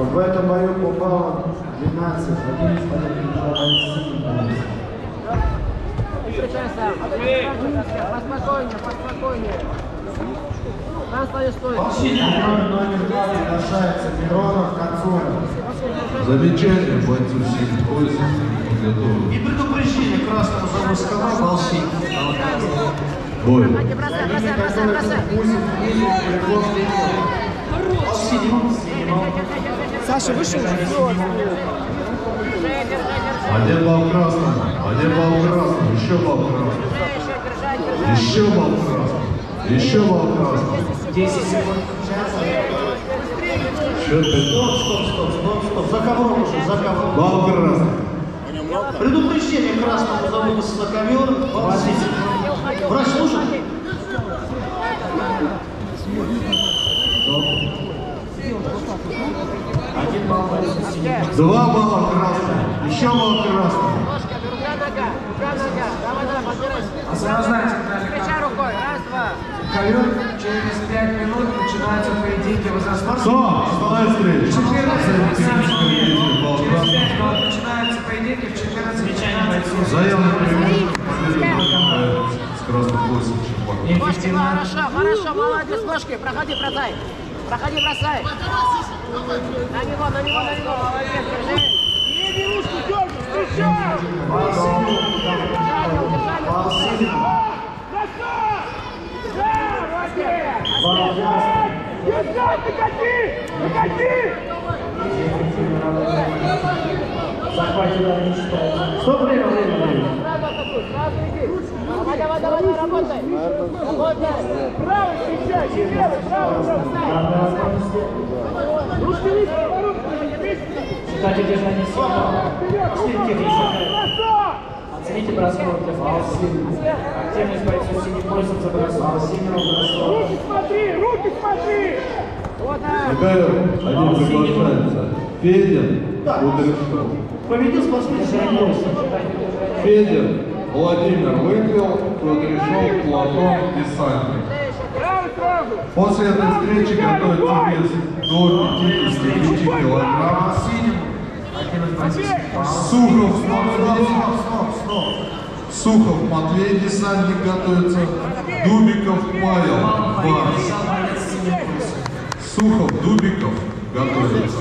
В этом бою попало 12, один из подопечных. Поспокойнее. Номер 2 приглашается Миронов Концов. Замечание, бойцу сильный пользу. И предупреждение красного заводского Волшин. Бой. Саша, вышел. Один бал красного, еще бал красного. Еще бал красного. 10 секунд. Стоп. За кого уже? Бал красного. Предупреждение красного заводится на ковер. Врач слушает? Два балла красного, еще балл красного. Ковер через 5 минут начинается поединки возрастных. Через 5 минут начинаются поединки в 14. Заявлено хорошо, молодец, ножки, проходи, продай. Проходи, бросай. На него, молодец, держи. Не берушку, дергай, встречай. Молодец. Давай, работай! Право встречай! Левый, право! Ручки вниз, кстати, держи на низ. Оцените бросок для Фаустина. Активность бойцов синих пользуется бросок. Руки смотри! Один приглашается. Федин, Кудряшов. Победил спортсмен. Федин. Владимир выиграл, Кудряшов Платон Десантник. После этой встречи готовится вес до 55 килограмм. Сухов Матвей Десантник готовится. Дубиков Павел. Сухов Дубиков готовится.